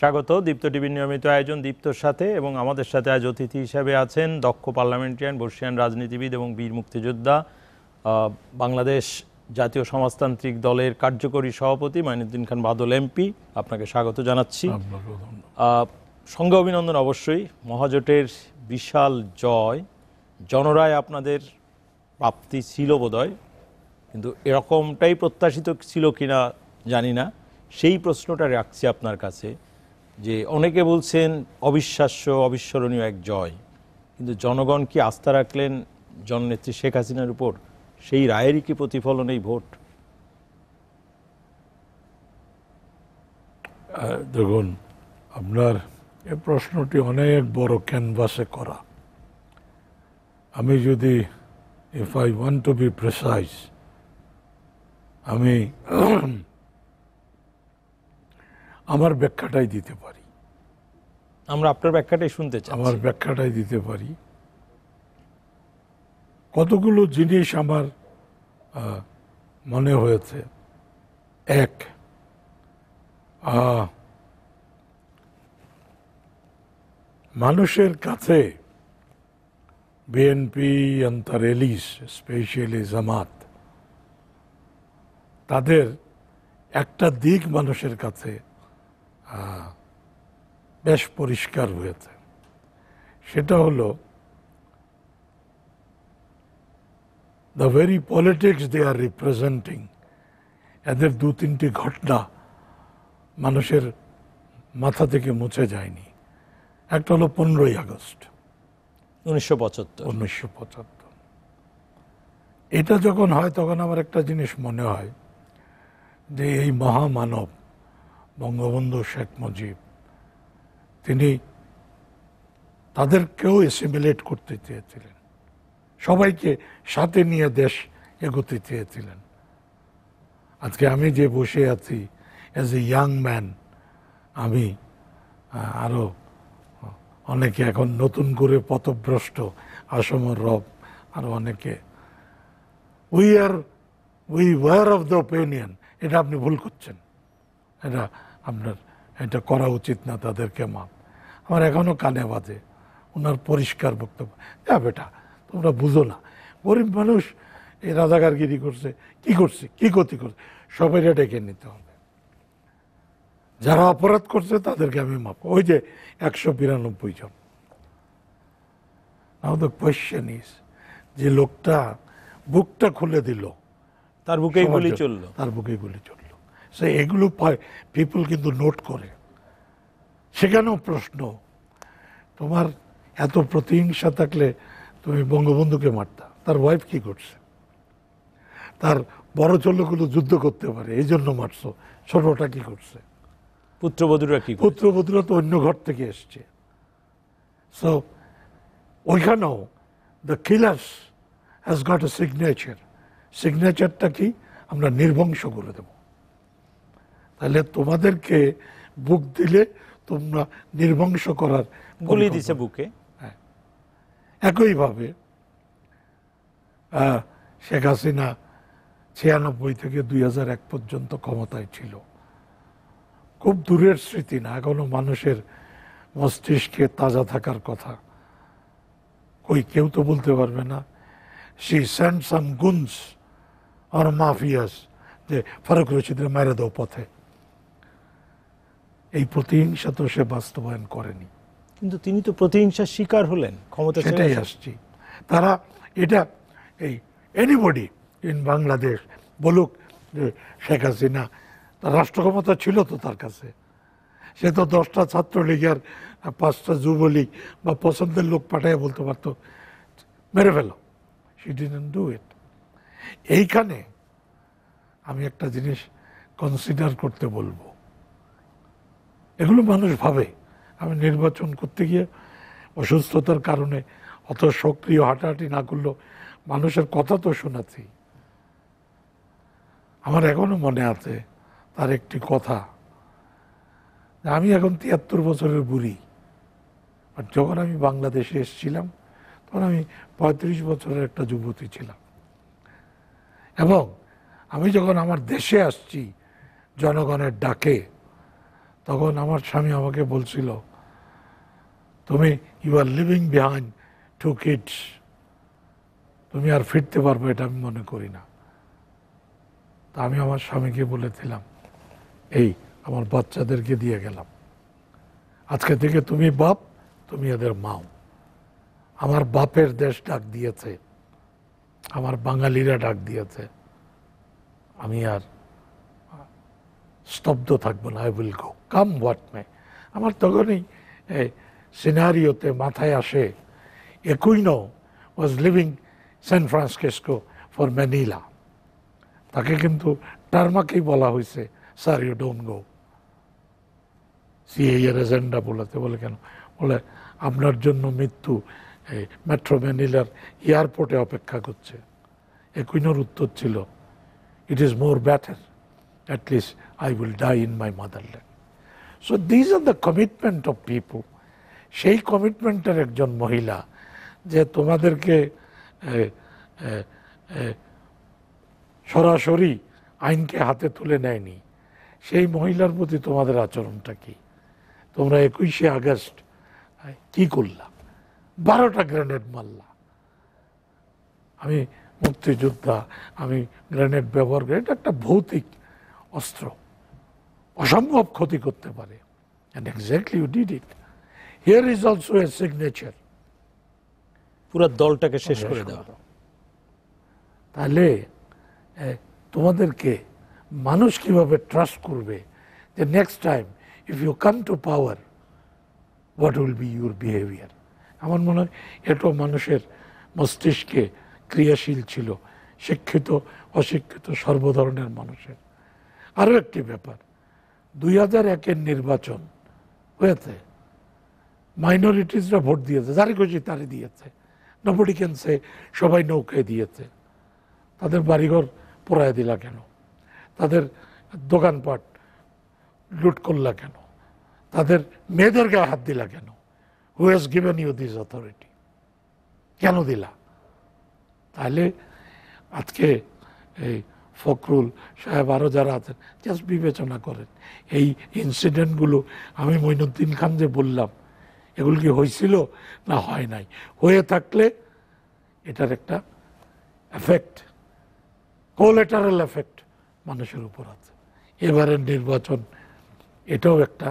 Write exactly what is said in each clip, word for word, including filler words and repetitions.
স্বাগত দীপ্ত টিভির নিয়মিত আয়োজন দীপ্তর সাথে এবং আমাদের সাথে আজ অতিথি হিসেবে আছেন দক্ষ পার্লামেন্টারিয়ান বর্ষিয়ান রাজনীতিবিদ এবং বীর মুক্তিযোদ্ধা বাংলাদেশ জাতীয় সমাজতান্ত্রিক দলের কার্যকরী সভাপতি মাইনুদ্দিন খান বাদল এমপি, আপনাকে স্বাগত জানাচ্ছি। সঙ্গে অভিনন্দন। অবশ্যই মহাজোটের বিশাল জয়, জনরায় আপনাদের প্রাপ্তি ছিল বোধহয়, কিন্তু এরকমটাই প্রত্যাশিত ছিল কিনা জানি না, সেই প্রশ্নটা রাখছি আপনার কাছে। যে অনেকে বলছেন অবিশ্বাস্য অবিস্মরণীয় এক জয়, কিন্তু জনগণ কি আস্থা রাখলেন জননেত্রী শেখ হাসিনার উপর? সেই রায়েরই কি প্রতিফলন এই ভোট? দেখুন, আপনার এ প্রশ্নটি অনেক বড় ক্যানভাসে করা। আমি যদি if I want to be precise, আমি আমার ব্যাখ্যাটাই দিতে পারি। আমরা আপনার ব্যাখ্যাটাই শুনতে চাই। আমার ব্যাখ্যাটাই দিতে পারি। কতগুলো জিনিস আমার মনে হয়েছে। এক, মানুষের কাছে বিএনপি অন্তর এলিস স্পেশালি জামাত, তাদের একটা দিক মানুষের কাছে বেশ পরিষ্কার হয়েছে। সেটা হলো the very politics they are representing, এদের দু তিনটি ঘটনা মানুষের মাথা থেকে মুছে যায়নি। একটা হলো পনেরোই আগস্ট উনিশশো পঁচাত্তর উনিশশো পঁচাত্তর এটা যখন হয় তখন আমার একটা জিনিস মনে হয় যে এই মহামানব বঙ্গবন্ধু শেখ মুজিব, তিনি তাদেরকেও এসিমিলেট করতে চেয়েছিলেন, সবাইকে সাথে নিয়ে দেশ এগোতে চেয়েছিলেন। আজকে আমি যে বসে আছি অ্যাজ এ ইয়াং ম্যান, আমি আরও অনেকে এখন নতুন করে পথভ্রষ্ট আসামের রব, আরও অনেকে we are we were of the opinion, এটা আপনি ভুল করছেন, এটা আপনার এটা করা উচিত না, তাদেরকে মাপ। আমার এখনও কানে বাজে ওনার পরিষ্কার বক্তব্য, যা বেটা তোমরা বুঝো না, গরিব মানুষ এই রাজাকারগিরি করছে, কি করছে, কি ক্ষতি করছে, সবাইরা ডেকে নিতে হবে, যারা অপরাধ করছে তাদেরকে আমি মাপ। ওই যে একশো বিরানব্বই জন আমাদের কোয়েশ্চেন ইস, যে লোকটা বুকটা খুলে দিল তার বুকেই গুলি চললো, তার বুকেই গুলি চলল। সে এগুলো পিপল কিন্তু নোট করে। সেখানেও প্রশ্ন, তোমার এত প্রতিহিংসা থাকলে তুমি বঙ্গবন্ধুকে মারতা, তার ওয়াইফ কি করছে, তার বড় চলগুলো যুদ্ধ করতে পারে এই জন্য মারছ, ছোটটা কি করছে, পুত্রবধূরা কি, পুত্রবধূরা তো অন্য ঘর থেকে এসছে। সো ওইখানেও the killers has got a signature. সিগনেচারটা কি? আমরা নির্বংশ করে দেব। তাহলে তোমাদেরকে বুক দিলে তোমরা নির্বংশ করার গুলি দিছে বুকে। হ্যাঁ, একইভাবে শেখ হাসিনা ছিয়ানব্বই থেকে দুই হাজার এক পর্যন্ত ক্ষমতায় ছিল। খুব দূরের স্মৃতি না, এখনো মানুষের মস্তিষ্কে তাজা থাকার কথা কই কেউ তো বলতে পারবে না। She sent some goons or mafias, যে ফারুক রশিদের মেরে দেওয়া পথে। এই প্রতিহিংসা তো সে বাস্তবায়ন করেনি, কিন্তু তিনি তো প্রতিহিংসার শিকার হলেন ক্ষমতা। সেটাই আসছি, তারা এটা এই এনিবডি ইন বাংলাদেশ বলুক যে শেখ হাসিনা তার রাষ্ট্র ক্ষমতা ছিল তো তার কাছে, সে তো দশটা ছাত্রলীগ আর পাঁচটা যুবলীগ বা পছন্দের লোক পাঠায় বলতে পারত মেরে ফেলো। She didn't do it. এইখানে আমি একটা জিনিস কনসিডার করতে বলবো, এগুলো মানুষ ভাবে। আমি নির্বাচন করতে গিয়ে অসুস্থতার কারণে অত সক্রিয় হাঁটাহাঁটি না করলেও মানুষের কথা তো শোনাচ্ছি। আমার এখনো মনে আছে তার একটি কথা, আমি এখন তিয়াত্তর বছরের বুড়ি, আর যখন আমি বাংলাদেশে এসেছিলাম তখন আমি পঁয়ত্রিশ বছরের একটা যুবতী ছিলাম। এবং আমি যখন আমার দেশে আসছি জনগণের ডাকে, তখন আমার স্বামী আমাকে বলছিল, তুমি you are leaving behind two kids, তুমি আর ফিরতে পারবে এটা আমি মনে করি না। তা আমি আমার স্বামীকে বলেছিলাম, এই আমার বাচ্চাদেরকে দিয়ে গেলাম, আজকে থেকে তুমি বাপ, তুমি এদের মাও। আমার বাপের দেশ ডাক দিয়েছে, আমার বাঙালিরা ডাক দিয়েছে, আমি আর স্তব্ধ থাকবো না। I will go come what may. আমার তখনই সিনারিওতে মাথায় আসে Aquino was leaving San Francisco for Manila, তাকে কিন্তু টার্মাকেই বলা হয়েছে, স্যার ইউ ডোন্ট গো। সিএর এজেন্ডা বলাতে বলে কেন? বলে আপনার জন্য মৃত্যু মেট্রো ম্যানিলার এয়ারপোর্টে অপেক্ষা করছে। একুইনোর উত্তর ছিল, it is more better, at least I will die in my motherland. So these are the commitment of people. সেই কমিটমেন্টের একজন মহিলা যে তোমাদেরকে সরাসরি আইনকে হাতে তুলে নেয়নি, সেই মহিলার প্রতি তোমাদের আচরণটা কি? তোমরা একুশে আগস্ট কি করলা? বারোটা গ্রেনেড মারলা। আমি মুক্তিযোদ্ধা, আমি গ্রেনেড ব্যবহার করি, এটা একটা ভৌতিক অস্ত্র, অসম্ভব ক্ষতি করতে পারে। And exactly you did it. Here is also a signature, পুরো দলটাকে শেষ করে দেওয়া। তাহলে তোমাদেরকে মানুষ কিভাবে ট্রাস্ট করবে যে next time if you come to power what will be your behaviour? আমার মনে হয় এটাও মানুষের মস্তিষ্কে ক্রিয়াশীল ছিল, শিক্ষিত অশিক্ষিত সর্বধরনের মানুষের। আরও একটি ব্যাপার, দুই হাজার একের নির্বাচন হয়েছে, মাইনরিটিসরা ভোট দিয়েছে, যারে খুশি তারে দিয়েছে, নবডি ক্যান সে, সবাই নৌকায় দিয়েছে। তাদের বাড়িঘর পোড়ায় দিলা কেন? তাদের দোকানপাট লুট করলা কেন? তাদের মেয়েদের গায়ে হাত দিলা কেন? Who has given you this authority? কেন দিলা? তাহলে আজকে এই ফখরুল সাহেব আরও যারা আছেন, জাস্ট বিবেচনা করেন এই ইনসিডেন্টগুলো। আমি মঈনুদ্দিন খান যে বললাম, এগুলো কি হয়েছিল না হয় নাই? হয়ে থাকলে এটার একটা এফেক্ট, কোলেটারাল এফেক্ট মানুষের উপর আছে। এবারের নির্বাচন এটাও একটা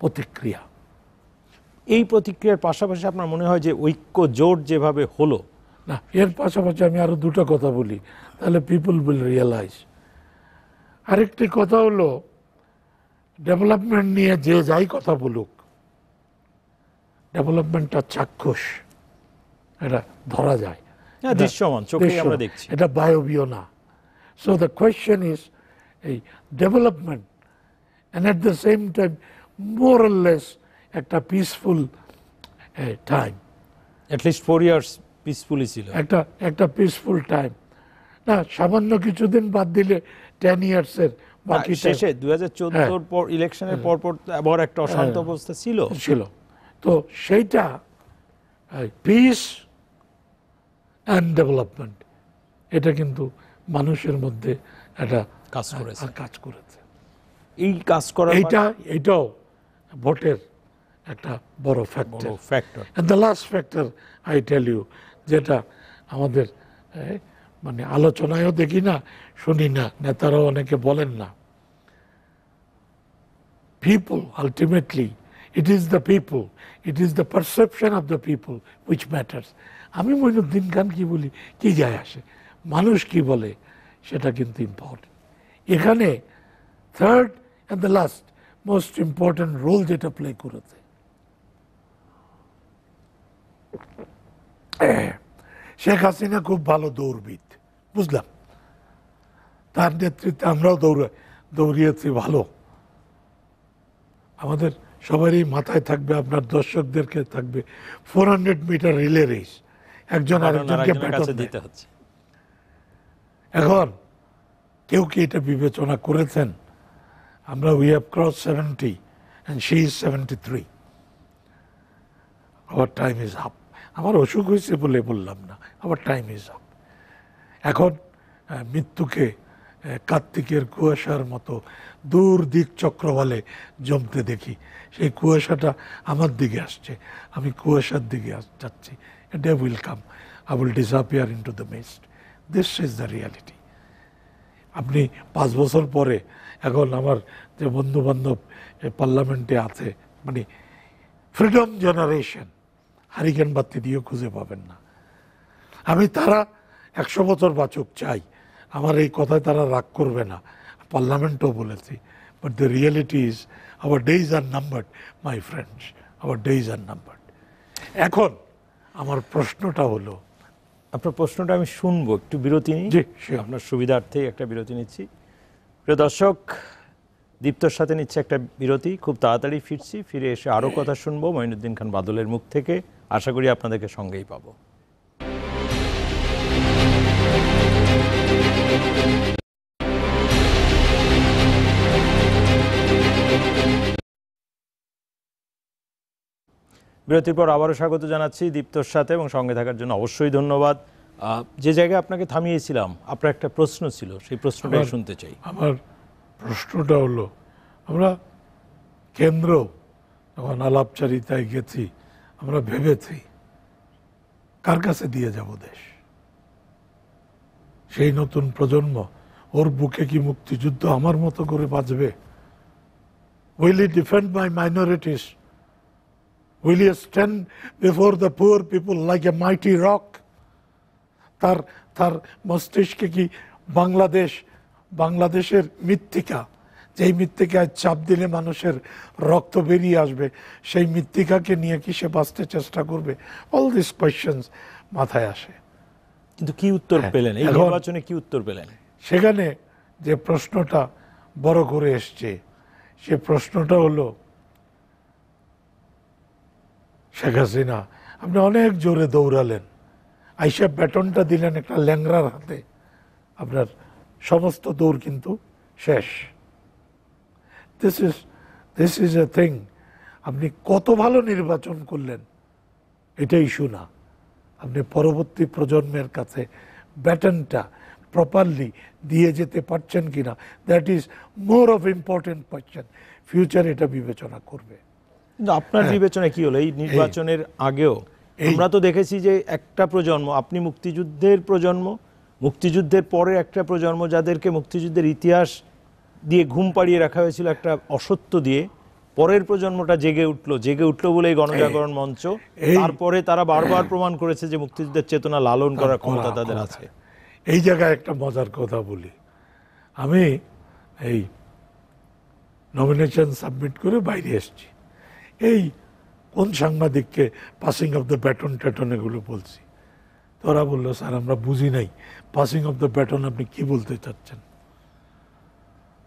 প্রতিক্রিয়া। এই প্রতিক্রিয়ার পাশাপাশি আপনার মনে হয় যে ঐক্য জোট যেভাবে হলো না, এর পাশাপাশি আমি আরও দুটো কথা বলি, তাহলে পিপল উইল রিয়েলাইজ। আরেকটি কথা হলো, ডেভেলপমেন্ট নিয়ে যে যাই কথা বলুক, ডেভেলপমেন্টটা চাক্ষুষ, এটা ধরা যায়, দৃশ্যমান, চোখে আমরা দেখছি, এটা বায়বীয় না। সো দ্য কোয়েশ্চেন ইজ এই development and at the same time more or less একটা peaceful time, at least four years peacefully ছিল, একটা একটা পিসফুল টাইম। না, সামান্য কিছুদিন বাদ দিলে টেন ইয়ার্সের বাকি শেষে দুই হাজার চোদ্দোর পর ইলেকশনের পরপর আবার একটা অশান্ত অবস্থা ছিল ছিল তো সেইটা পিস অ্যান্ড ডেভেলপমেন্ট, এটা কিন্তু মানুষের মধ্যে একটা কাজ করেছে কাজ করেছে এই কাজ করা এইটা এটাও ভোটের একটা বড় factor factor and the last factor I tell you, যেটা আমাদের মানে আলোচনায়ও দেখি না, শুনি না, নেতারাও অনেকে বলেন না, people ultimately it is the people, it is the perception of the people which matters. আমি মঈনুদ্দিন খান কি বলি কি যায় আসে, মানুষ কি বলে সেটা কিন্তু ইম্পর্টেন্ট। এখানে third and the last most important role যেটা প্লে করেছে, শেখ হাসিনা খুব ভালো দৌড়বিদ, বুঝলাম, তার নেতৃত্বে আমরাও দৌড়ে দৌড়িয়েছি ভালো। আমাদের সবারই মাথায় থাকবে, আপনার দর্শকদেরকে থাকবে, four hundred metre relay race, একজন আরেকজনকে ব্যাটন দিতে হচ্ছে। এখন কেউ কি এটা বিবেচনা করেছেন? আমরা we have cross seventy and she is seventy three, our time is up. আমার অসুখ হয়েছে বলে বললাম না, আবার টাইম ইজ আপ। এখন মৃত্যুকে কার্তিকের কুয়াশার মতো দূর দিক চক্রবালে জমতে দেখি। সেই কুয়াশাটা আমার দিকে আসছে, আমি কুয়াশার দিকে যাচ্ছি। A day will come, I will disappear into the mist. This is the reality. আপনি পাঁচ বছর পরে এখন আমার যে বন্ধুবান্ধব পার্লামেন্টে আছে, মানে ফ্রিডম জেনারেশন, হারিকেন বাতি দিয়েও খুঁজে পাবেন না। আমি তারা একশো বছর বাচক চাই, আমার এই কথায় তারা রাগ করবে না, পার্লামেন্টও বলেছি। But the reality is our days are numbered my friends, our days are numbered. এখন আমার প্রশ্নটা হলো, আপনার প্রশ্নটা আমি শুনবো, একটু বিরতি নিই, আপনার সুবিধার্থেই একটা বিরতি নিচ্ছি। প্রিয় দর্শক, দীপ্তর সাথে নিচ্ছে একটা বিরতি, খুব তাড়াতাড়ি ফিরছি, ফিরে এসে আরও কথা শুনবো মঈনুদ্দিন খান বাদলের মুখ থেকে। আশা করি আপনাদেরকে সঙ্গেই পাবো। বিরতির পর আবারও স্বাগত জানাচ্ছি দীপ্তর সাথে, এবং সঙ্গে থাকার জন্য অবশ্যই ধন্যবাদ। যে জায়গায় আপনাকে থামিয়েছিলাম, আপনার একটা প্রশ্ন ছিল, সেই প্রশ্নটাই শুনতে চাই। আমার প্রশ্নটা হলো, আমরা কেন্দ্র যখন আলাপচারিতায় গেছি, আমরা ভেবেছি কার কাছে দিয়ে যাব দেশ। সেই নতুন প্রজন্ম, ওর বুকে কি মুক্তিযুদ্ধ আমার মতো করে বাঁচবে? Will he defend my minorities? Will you stand before the poor people like a mighty rock? Tar tar mastishke ki Bangladesh, Bangladesher mittika, jei mittikay chap dile manusher rokto beriye ashbe, sei mittika ke niye ki she baste chesta korbe? All these questions mathay ashe, kintu ki uttor pelen? Ei nirbachone ki uttor pelen? Shekhane je proshno-ta boro kore esche, she proshno-ta holo, Sheikh Hasina আপনি অনেক জোরে দৌড়ালেন, আইসা ব্যাটনটা দিলেন একটা ল্যাংরার হাতে, আপনার সমস্ত দৌড় কিন্তু শেষ। This is this is a thing. আপনি কত ভালো নির্বাচন করলেন এটা ইস্যু না, আপনি পরবর্তী প্রজন্মের কাছে ব্যাটনটা প্রপারলি দিয়ে যেতে পারছেন কিনা, that is more of important question. Future এটা বিবেচনা করবে। আপনার বিবেচনা কি হলো? এই নির্বাচনের আগেও আমরা তো দেখেছি যে একটা প্রজন্ম, আপনি মুক্তিযুদ্ধের প্রজন্ম, মুক্তিযুদ্ধের পরে একটা প্রজন্ম যাদেরকে মুক্তিযুদ্ধের ইতিহাস দিয়ে ঘুম পাড়িয়ে রাখা হয়েছিল একটা অসত্য দিয়ে, পরের প্রজন্মটা জেগে উঠলো, জেগে উঠলো বলেই গণজাগরণ মঞ্চ, তারপরে তারা বারবার প্রমাণ করেছে যে মুক্তিযুদ্ধের চেতনা লালন করার ক্ষমতা তাদের আছে। এই জায়গায় একটা মজার কথা বলি, আমি এই নমিনেশন সাবমিট করে বাইরে এসেছি, এই কোন সাংবাদিককে পাসিং অফ দ্য ব্যাটন ট্যাটন এগুলো বলছি, তোরা বললো স্যার আমরা বুঝি নাই পাসিং অফ দ্য ব্যাটন আপনি কি বলতে চাচ্ছেন।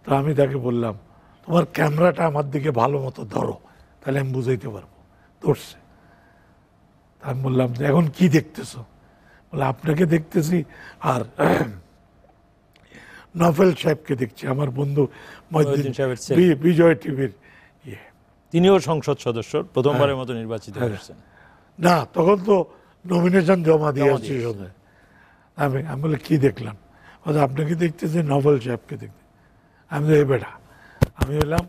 তো আমি তাকে বললাম তোমার ক্যামেরাটা আমার দিকে ভালো মতো ধরো, তাহলে আমি বুঝাইতে পারবো। ধরছে। তা আমি বললাম যে এখন কি দেখতেছ? বলে আপনাকে দেখতেছি আর নফেল সাহেবকে দেখছি, আমার বন্ধু মঈনুদ্দিন সাহেব, বিজয় টিভির ইয়ে, তিনিও সংসদ সদস্য প্রথমবারের মতো নির্বাচিত হয়েছেন। না তখন তো নমিনেশন জমা দিয়েছি। আমি আমি বলে কি দেখলাম? আপনাকে দেখতেছি, নভেল সাহেবকে দেখতে। আমি তো এ বেটা, আমি বললাম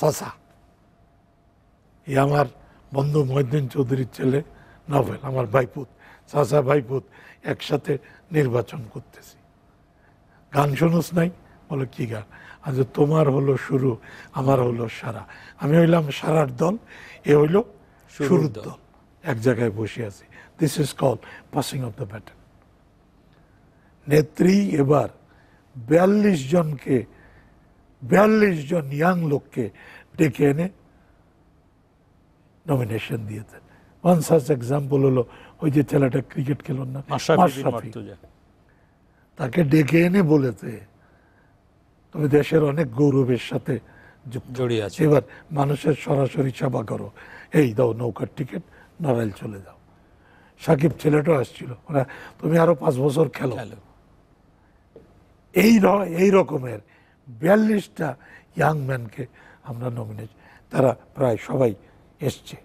সাসা, এই আমার বন্ধু মঈনুদ্দিন চৌধুরীর ছেলে নভেল, আমার ভাইপুত, সাসা ভাইপুত একসাথে নির্বাচন করতেছি। গান শুনুস নাই? বলো কি গান? আজ তোমার হলো শুরু, আমার হলো সারা। আমি হইলাম সারার দল, এ হইল শুরুর দল, এক জায়গায় বসে আছি। This is call passing of the baton. নেত্রী এবার বিয়াল্লিশ জনকে বিয়াল্লিশ জন ইয়াং লোককে ডেকে এনে নমিনেশন দিয়েছেন। ওয়ান সার্চ এক্সাম্পল হলো ওই যে ছেলেটা ক্রিকেট খেল না, তাকে ডেকে এনে বলেছে তুমি দেশের অনেক গৌরবের সাথে জড়িয়ে আছো, এবার মানুষের সরাসরি সেবা করো, এই দাও নৌকার টিকিট, নড়াইল চলে যাও। সাকিব ছেলেটাও আসছিল, তুমি আরো পাঁচ বছর খেলো। এই এই রকমের বিয়াল্লিশটা ইয়াং ম্যানকে আমরা নমিনেট, তারা প্রায় সবাই এসছে।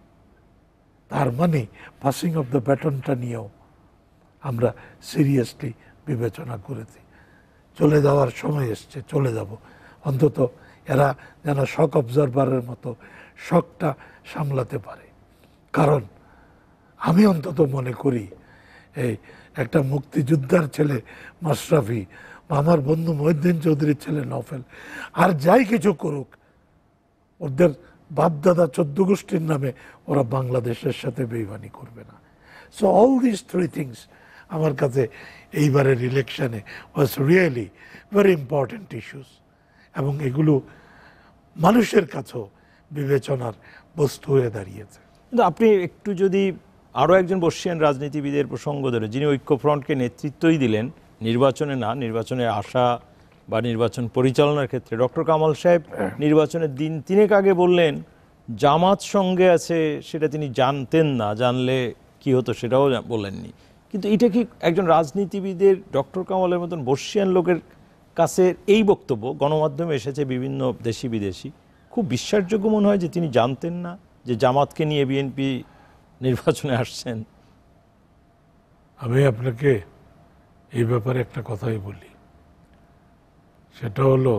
তার মানে পাসিং অফ দ্য ব্যাটনটা নিয়েও আমরা সিরিয়াসলি বিবেচনা করেছি। চলে যাওয়ার সময় এসছে, চলে যাব। অন্তত এরা যেন শক অবজারভারের মতো শকটা সামলাতে পারে। কারণ আমি অন্তত মনে করি এই একটা মুক্তিযোদ্ধার ছেলে মাশরাফি, আমার বন্ধু মহিউদ্দিন চৌধুরীর ছেলে নফেল, আর যাই কিছু করুক, ওদের বাপদাদা চোদ্দ গোষ্ঠীর নামে ওরা বাংলাদেশের সাথে বেইমানি করবে না। So all this three things আমার কাছে এইবারের ইলেকশনে was really very important issues, এবং এগুলো মানুষের কাছেও বিবেচনার বস্তু হয়ে দাঁড়িয়েছে। কিন্তু আপনি একটু যদি আরও একজন বর্ষিয়ান রাজনীতিবিদের প্রসঙ্গ ধরে, যিনি ঐক্যফ্রন্টকে নেতৃত্বই দিলেন নির্বাচনে না, নির্বাচনে আসা বা নির্বাচন পরিচালনার ক্ষেত্রে, ডক্টর কামাল সাহেব নির্বাচনের দিন তিনেক আগে বললেন জামাত সঙ্গে আছে, সেটা তিনি জানতেন না, জানলে কি হতো সেটাও বলেননি। কিন্তু এটা কি একজন রাজনীতিবিদের, ডক্টর কামালের মতন বর্ষিয়ান লোকের কাছে এই বক্তব্য গণমাধ্যমে এসেছে বিভিন্ন দেশি বিদেশি, খুব বিশ্বাসযোগ্য মনে হয় যে তিনি জানতেন না যে জামাতকে নিয়ে বিএনপি নির্বাচনে আসছেন? আমি আপনাকে এই ব্যাপারে একটা কথাই বলি, সেটা হলো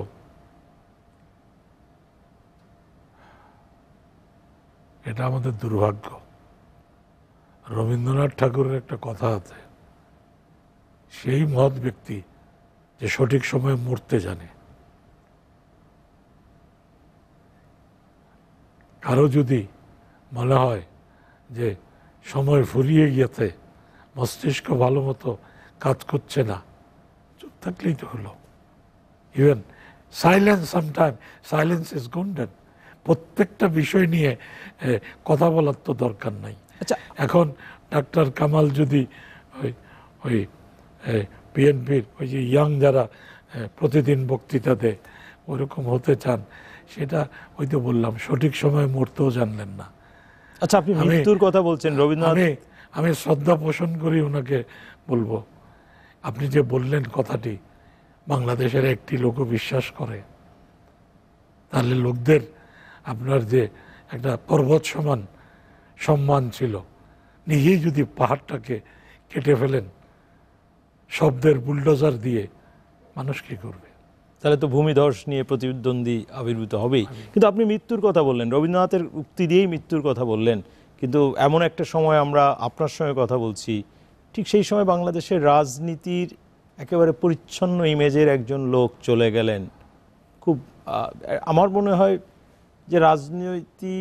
এটা আমাদের দুর্ভাগ্য। রবীন্দ্রনাথ ঠাকুরের একটা কথা আছে, সেই মহৎ ব্যক্তি যে সঠিক সময়ে মরতে জানে। কারো যদি মনে হয় যে সময় ফুরিয়ে গিয়েছে, মস্তিষ্ক ভালো মতো কাজ করছে না, চুপ থাকলেই তো হলো। Even silence, sometime silence is golden. প্রত্যেকটা বিষয় নিয়ে কথা বলার তো দরকার নাই। আচ্ছা, এখন ডাক্তার কামাল যদি ওই ওই বিএনপির ওই যে ইয়াং যারা প্রতিদিন বক্তৃতা দেয় ওইরকম হতে চান, সেটা ওই তো বললাম, সঠিক সময় মরতেও জানলেন না। আচ্ছা, আপনি মৃত্যুর কথা বলছেন রবীন্দ্রনাথ, আমি শ্রদ্ধা পোষণ করি ওনাকে, বলবো আপনি যে বললেন কথাটি বাংলাদেশের একটি লোক বিশ্বাস করে, তাহলে লোকদের আপনার যে একটা পর্বত সমান সম্মান ছিল, নিজেই যদি পাহাড়টাকে কেটে ফেলেন শব্দের বুলডোজার দিয়ে, মানুষ কি করবে? তাহলে তো ভূমিধস নিয়ে প্রতিদ্বন্দ্বী আবির্ভূত হবেই। কিন্তু আপনি মৃত্যুর কথা বললেন, রবীন্দ্রনাথের উক্তি দিয়েই মৃত্যুর কথা বললেন, কিন্তু এমন একটা সময় আমরা আপনার সঙ্গে কথা বলছি, ঠিক সেই সময় বাংলাদেশের রাজনীতির একেবারে পরিচ্ছন্ন ইমেজের একজন লোক চলে গেলেন। খুব আমার মনে হয় যে রাজনীতি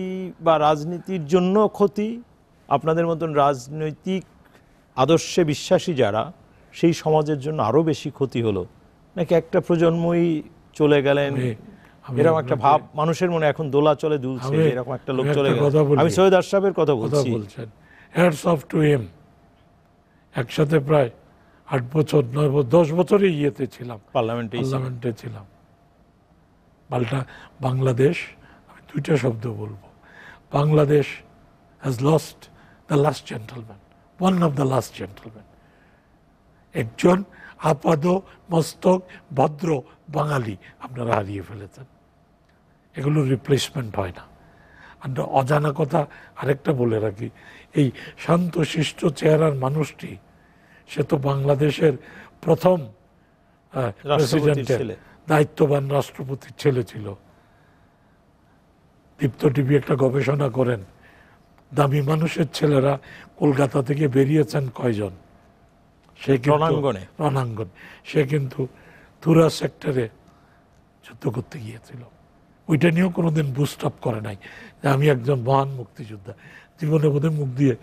বা রাজনীতির জন্য ক্ষতি, আপনাদের মতন রাজনৈতিক আদর্শে বিশ্বাসী যারা, সেই সমাজের জন্য আরও বেশি ক্ষতি হলো, নাকি একটা প্রজন্মই চলে গেলেন এরকম একটা ভাব মানুষের মনে এখন দোলা চলে দুলছে, এরকম একটা লোক চলে গেল। আমি সৈয়দ আশরাফের কথা বলছি। Hats off to him. একসাথে প্রায় আট বছর নয় দশ বছরই ইয়েতে ছিলাম, পার্লামেন্টে পার্লামেন্টে ছিলাম। পাল্টা বাংলাদেশ, আমি দুইটা শব্দ বলবো, Bangladesh has lost the last gentleman, one of the last gentleman, একজন আপাদ মস্তক ভদ্র বাঙালি আপনারা হারিয়ে ফেলেছেন। এগুলো রিপ্লেসমেন্ট হয় না। আর অজানা কথা আরেকটা বলে রাখি, এই শান্ত শিষ্ট চেহারার মানুষটি, সে তো বাংলাদেশের প্রথম প্রেসিডেন্টের দায়িত্ববান রাষ্ট্রপতির ছেলে ছিল। দীপ্ত টিভি একটা গবেষণা করেন, দামি মানুষের ছেলেরা কলকাতা থেকে বেরিয়েছেন কয়জন, সে রণাঙ্গনে রণাঙ্গন সে কিন্তু তুরা সেক্টরে যুদ্ধ করতে গিয়েছিল। ওইটা নিয়েও কোনোদিন বুস্ট আপ করে নাই যে আমি একজন মহান মুক্তিযোদ্ধা, জীবনে বোধহয় মুখ দিয়ে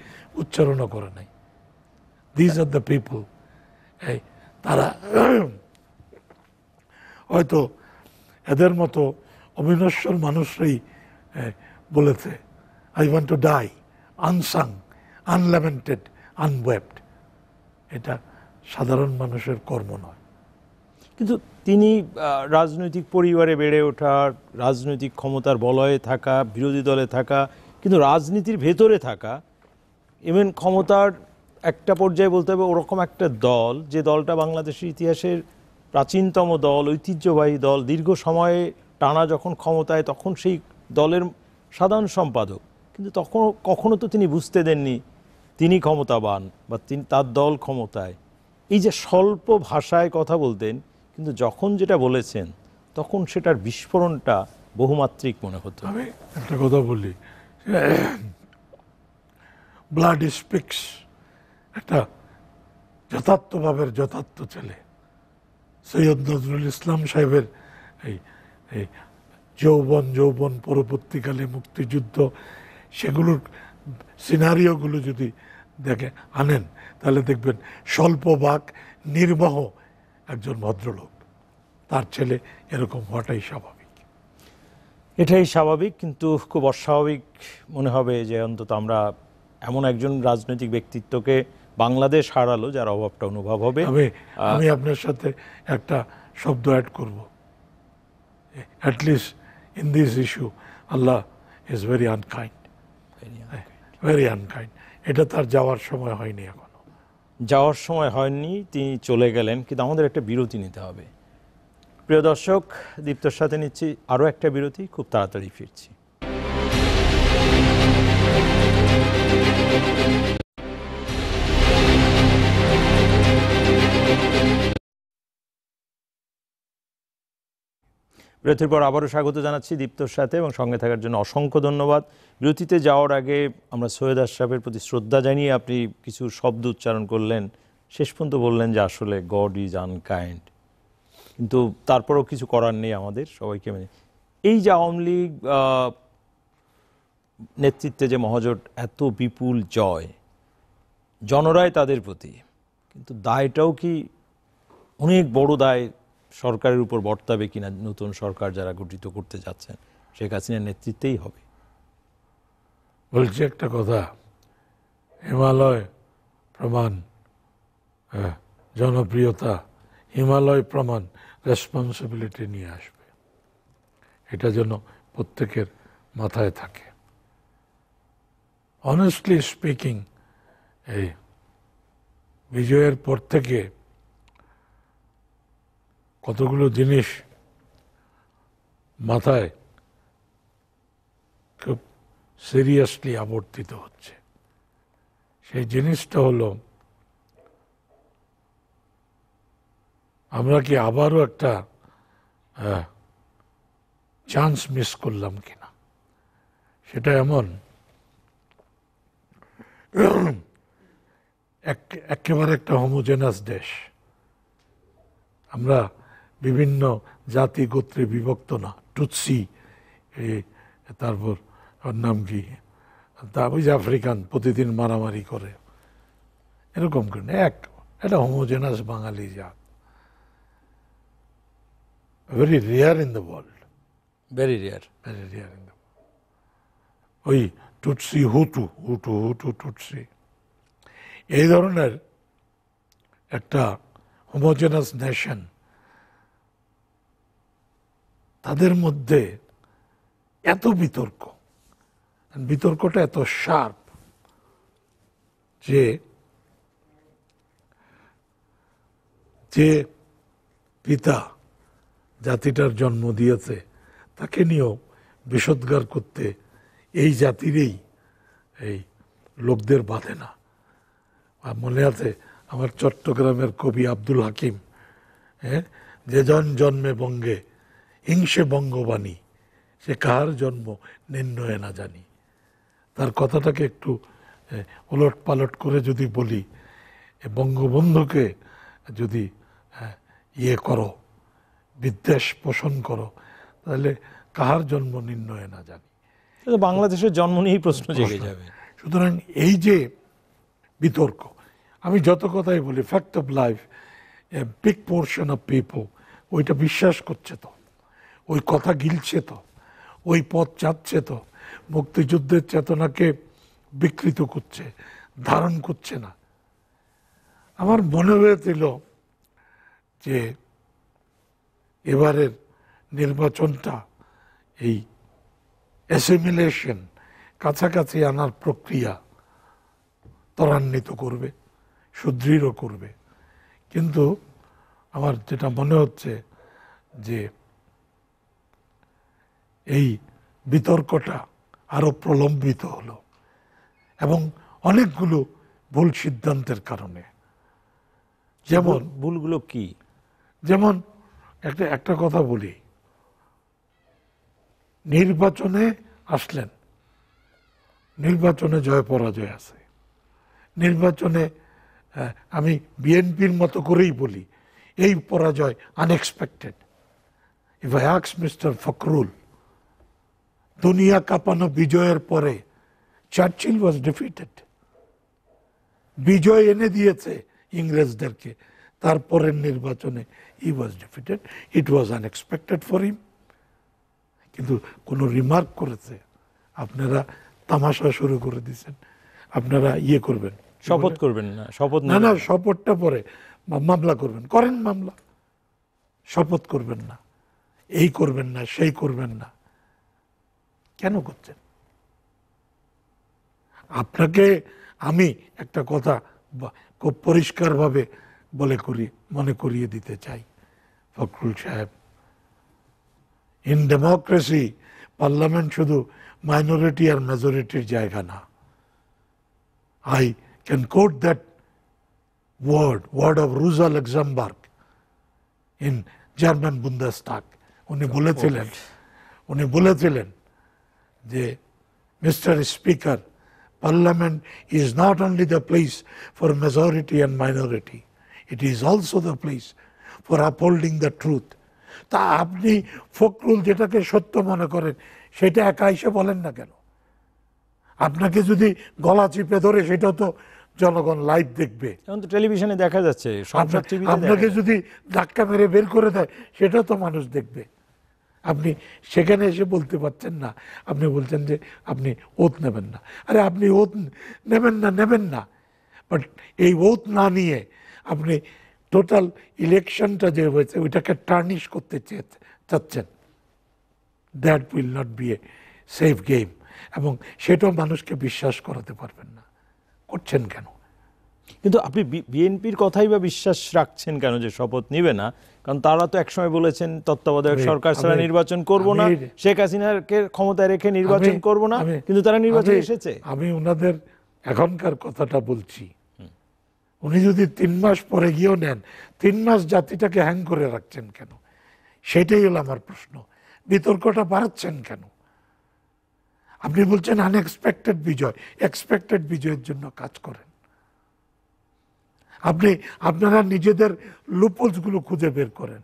উচ্চারণও করে নাই। This are the people. এই তারা হয়তো এদের মতো অবিনশ্বর মানুষরাই বলেছে I want to die unsung, unlamented, unwept. এটা সাধারণ মানুষের কর্ম নয়। কিন্তু তিনি রাজনৈতিক পরিবারে বেড়ে ওঠা, রাজনৈতিক ক্ষমতার বলয়ে থাকা, বিরোধী দলে থাকা, কিন্তু রাজনীতির ভেতরে থাকা, ইভেন ক্ষমতার একটা পর্যায়ে বলতে হবে ওরকম একটা দল যে দলটা বাংলাদেশের ইতিহাসের প্রাচীনতম দল, ঐতিহ্যবাহী দল, দীর্ঘ সময়ে টানা যখন ক্ষমতায়, তখন সেই দলের সাধারণ সম্পাদক, কিন্তু তখন কখনো তো তিনি বুঝতে দেননি তিনি ক্ষমতাবান বা তিনি, তার দল ক্ষমতায়। এই যে স্বল্প ভাষায় কথা বলতেন, কিন্তু যখন যেটা বলেছেন তখন সেটার বিস্ফোরণটা বহুমাত্রিক মনে হতো। আমি একটা কথা বলি, ব্লাড স্পিক্স একটা যথার্থভাবের যথার্থ ছেলে সৈয়দ নজরুল ইসলাম সাহেবের এই এই যৌবন যৌবন পরবর্তীকালে মুক্তিযুদ্ধ সেগুলোর সিনারিওগুলো যদি দেখে আনেন তাহলে দেখবেন স্বল্পবাক নির্বাহ একজন ভদ্রলোক, তার ছেলে এরকম হওয়াটাই স্বাভাবিক, এটাই স্বাভাবিক। কিন্তু খুব অস্বাভাবিক মনে হবে যে অন্তত আমরা এমন একজন রাজনৈতিক ব্যক্তিত্বকে বাংলাদেশ হারালো যার অভাবটা অনুভব হবে। আমি আপনার সাথে একটা শব্দ অ্যাড করব, at least in this issue Allah is very unkind, very unkind, very unkind. এটা তার যাওয়ার সময় হয়নি, এখনো যাওয়ার সময় হয়নি, তিনি চলে গেলেন। কিন্তু আমাদের একটা বিরতি নিতে হবে। প্রিয় দর্শক, দীপ্তর সাথে নিচ্ছি আরও একটা বিরতি, খুব তাড়াতাড়ি ফিরছি। বিরতির পর আবারও স্বাগত জানাচ্ছি দীপ্তর সাথে, এবং সঙ্গে থাকার জন্য অসংখ্য ধন্যবাদ। বিরতিতে যাওয়ার আগে আমরা সৈয়দ আশরাফের প্রতি শ্রদ্ধা জানিয়ে আপনি কিছু শব্দ উচ্চারণ করলেন, শেষ পর্যন্ত বললেন যে আসলে গড ইজ আনকাইন্ড, কিন্তু তারপরেও কিছু করার নেই আমাদের সবাইকে মেনে। এই যে আওয়ামী লীগ নেতৃত্বে যে মহাজোট এত বিপুল জয়, জনরায় তাদের প্রতি, কিন্তু দায়টাও কি অনেক বড় দায় সরকারের উপর বর্তাবে কিনা, নতুন সরকার যারা গঠিত করতে যাচ্ছেন শেখ হাসিনার নেতৃত্বেই হবে? বলছি একটা কথা, হিমালয় প্রমাণ জনপ্রিয়তা, হিমালয় প্রমাণ রেসপন্সিবিলিটি নিয়ে আসবে, এটা যেন প্রত্যেকের মাথায় থাকে। অনেস্টলি স্পিকিং, এই বিজয়ের পর থেকে কতগুলো জিনিস মাথায় খুব সিরিয়াসলি আবর্তিত হচ্ছে। সেই জিনিসটা হলো, আমরা কি আবারও একটা চান্স মিস করলাম কিনা। সেটা এমন একেবারে একটা হোমোজেনাস দেশ, আমরা বিভিন্ন জাতি গোত্রে বিভক্ত না, টুৎসি, তারপর ওর নাম কি, তারপর আফ্রিকান প্রতিদিন মারামারি করে, এরকম কেন, এক একটা হোমোজেনাস বাঙালি জাত, very rare in the world, very rare, very rare in the world. ওই টুৎসি, হুটু হুটু হুটু টুৎসি, এই ধরনের একটা হোমোজেনাস নেশন, তাদের মধ্যে এত বিতর্ক, বিতর্কটা এত শার্প যে যে পিতা জাতিটার জন্ম দিয়েছে তাকে নিয়েও বিষোদ্গার করতে এই জাতিরই এই লোকদের বাঁধে না। আর মনে আছে আমার চট্টগ্রামের কবি আব্দুল হাকিম, হ্যাঁ, যে জন জন্মে বঙ্গে হিংসে বঙ্গবাণী, সে কার জন্ম নির্ণয় না জানি। তার কথাটাকে একটু ওলট পালট করে যদি বলি, বঙ্গবন্ধুকে যদি ইয়ে করো, বিদ্বেষ পোষণ করো, তাহলে কার জন্ম নির্ণয় না জানি, বাংলাদেশের জন্ম নিয়েই প্রশ্ন জেগে যাবে। সুতরাং এই যে বিতর্ক, আমি যত কথাই বলি, fact of life, a big portion of people ওইটা বিশ্বাস করছে তো, ওই কথা গিলছে তো, ওই পথ চাচ্ছে তো, মুক্তিযুদ্ধের চেতনাকে বিকৃত করছে, ধারণ করছে না। আমার মনে হয়েছিল যে এবারের নির্বাচনটা এই অ্যাসিমিলেশন, কাছাকাছি আনার প্রক্রিয়া ত্বরান্বিত করবে, সুদৃঢ় করবে। কিন্তু আমার যেটা মনে হচ্ছে যে এই বিতর্কটা আরও প্রলম্বিত হলো, এবং অনেকগুলো ভুল সিদ্ধান্তের কারণে। যেমন ভুলগুলো কি, যেমন একটা একটা কথা বলি, নির্বাচনে আসলেন, নির্বাচনে জয় পরাজয় আছে, নির্বাচনে আমি বিএনপির মতো করেই বলি এই পরাজয় unexpected. If I ask mister Fakhrul, দুনিয়া কাঁপানো বিজয়ের পরে চার্চিল ওয়াজ ডিফিটেড, বিজয় এনে দিয়েছে ইংরেজদেরকে, তারপরের নির্বাচনে he was defeated, it was unexpected for him. কিন্তু কোনো রিমার্ক করেছে, আপনারা তামাশা শুরু করে দিয়েছেন, আপনারা ইয়ে করবেন, শপথ করবেন না, শপথ না না শপথটা পরে, মামলা করবেন, করেন মামলা, শপথ করবেন না, এই করবেন না, সেই করবেন না, কেন করছেন? আপনাকে আমি একটা কথা খুব পরিষ্কারভাবে বলে করি মনে করিয়ে দিতে চাই ফখরুল সাহেব, ইন ডেমোক্রেসি পার্লামেন্ট শুধু মাইনরিটি আর মেজরিটির জায়গা না। I can quote that word word of Rosa Luxemburg in German Bundestag. উনি বলেছিলেন উনি বলেছিলেন যে mister speaker, Parliament is not only the place for majority and minority, it is also the place for upholding the truth. তা আপনি ফখরুল যেটাকে সত্য মনে করেন সেটা একা এসে বলেন না কেন? আপনাকে যদি গলা চিপে ধরে সেটা তো জনগণ লাইভ দেখবে, এখন তো টেলিভিশনে দেখা যাচ্ছে, আপনাকে যদি ধাক্কা মেরে বের করে দেয় সেটা তো মানুষ দেখবে, আপনি সেখানে এসে বলতে পারছেন না। আপনি বলছেন যে আপনি ওত নেবেন না, আরে আপনি ওত নেবেন না নেবেন না বাট এই ওত না নিয়ে আপনি টোটাল ইলেকশনটা যে হয়েছে ওইটাকে টার্নিশ করতে চাচ্ছেন। That will not be a safe game, এবং সেটাও মানুষকে বিশ্বাস করাতে পারবেন না। করছেন কেন? কিন্তু আপনি বিএনপির কথাই বা বিশ্বাস রাখছেন কেন যে শপথ নেবে না? কারণ তারা তো একসময় বলেছেন তত্ত্বাবধায়ক সরকার ছাড়া নির্বাচন করব না, শেখ হাসিনাকে ক্ষমতায় রেখে নির্বাচন করব না, কিন্তু তারা নির্বাচনে এসেছে। আমি ওনাদের এখনকার কথাটা বলছি, উনি যদি তিন মাস পরে গিয়েও নেন, তিন মাস জাতিটাকে হ্যাং করে রাখছেন কেন? সেটাই হলো আমার প্রশ্ন। বিতর্কটা বাড়াচ্ছেন কেন? আপনি বলছেন আনএক্সপেক্টেড বিজয়, এক্সপেক্টেড বিজয়ের জন্য কাজ করেন। আপনি আপনারা নিজেদের লুপলসগুলো খুঁজে বের করেন।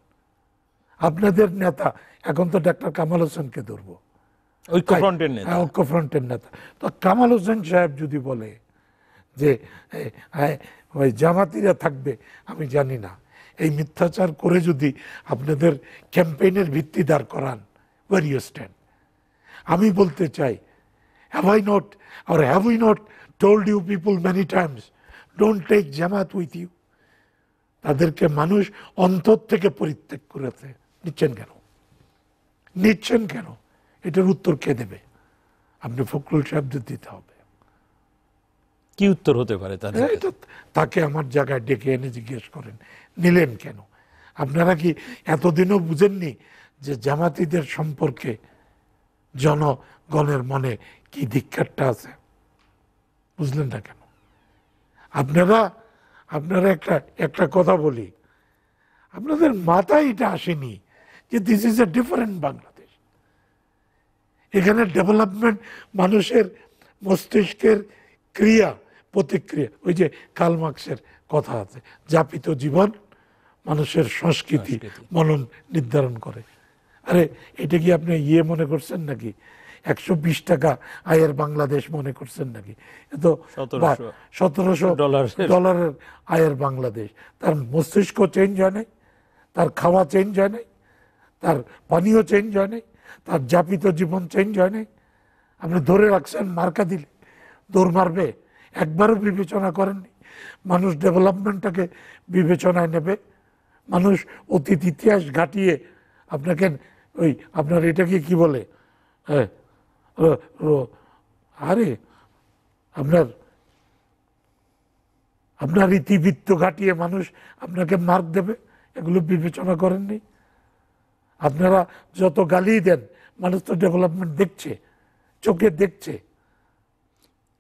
আপনাদের নেতা এখন তো ডাক্তার কামাল হোসেনকে ধরব, ঐক্যফ্রন্টের নেতা, ঐক্যফ্রন্টের নেতা তো কামাল হোসেন সাহেব যদি বলে যে ওই জামাতিরা থাকবে, আমি জানি না, এই মিথ্যাচার করে যদি আপনাদের ক্যাম্পেইনের ভিত্তি দাঁড় করান, ওয়ার ইউ স্ট্যান্ড? আমি বলতে চাই, হ্যাভ আই নট আর have we not told you people many times, Don't take Jamaat with you. তাদেরকে মানুষ অন্তর থেকে পরিত্যাগ করেছে, নিচ্ছেন কেন? নিচ্ছেন কেন? এটার উত্তর কে দেবে? আপনি ফখরুল সাহেবদের দিতে হবে। কি উত্তর হতে পারে? তাকে আমার জায়গায় ডেকে এনে জিজ্ঞেস করেন, নিলেন কেন? আপনারা কি এতদিনও বুঝেননি যে জামাতিদের সম্পর্কে জনগণের মনে কি ধিক্কারটা আছে? বুঝলেন না কেন? আপনারা আপনারা একটা একটা কথা বলি, আপনাদের মাথায় এটা আসেনি যে this is a different Bangladesh. এখানে ডেভেলপমেন্ট মানুষের মস্তিষ্কের ক্রিয়া প্রতিক্রিয়া, ওই যে কার্ল মার্ক্সের কথা আছে, যাপিত জীবন মানুষের সংস্কৃতি মনন নির্ধারণ করে। আরে এটা কি আপনি ইয়ে মনে করছেন নাকি? একশো বিশ টাকা আয়ের বাংলাদেশ মনে করছেন নাকি? তো সতেরোশো ডলারের আয়ের বাংলাদেশ, তার মস্তিষ্ক চেঞ্জ হয় নাই, তার খাওয়া চেঞ্জ হয় নাই, তার পানীয় চেঞ্জ হয় নাই, তার যাপিত জীবন চেঞ্জ হয় নাই। আপনি ধরে রাখছেন, মার্কা দিলে দৌড় মারবে, একবারও বিবেচনা করেননি মানুষ ডেভেলপমেন্টটাকে বিবেচনায় নেবে। মানুষ অতীত ইতিহাস ঘাটিয়ে আপনাকে ওই আপনার এটাকে কি বলে, হ্যাঁ, আরে আপনার আপনার ইতিবৃত্ত ঘাটিয়ে মানুষ আপনাকে মার্ক দেবে, এগুলো বিবেচনা করেননি। আপনারা যত গালি দেন, মানুষ তো ডেভেলপমেন্ট দেখছে, চোখে দেখছে।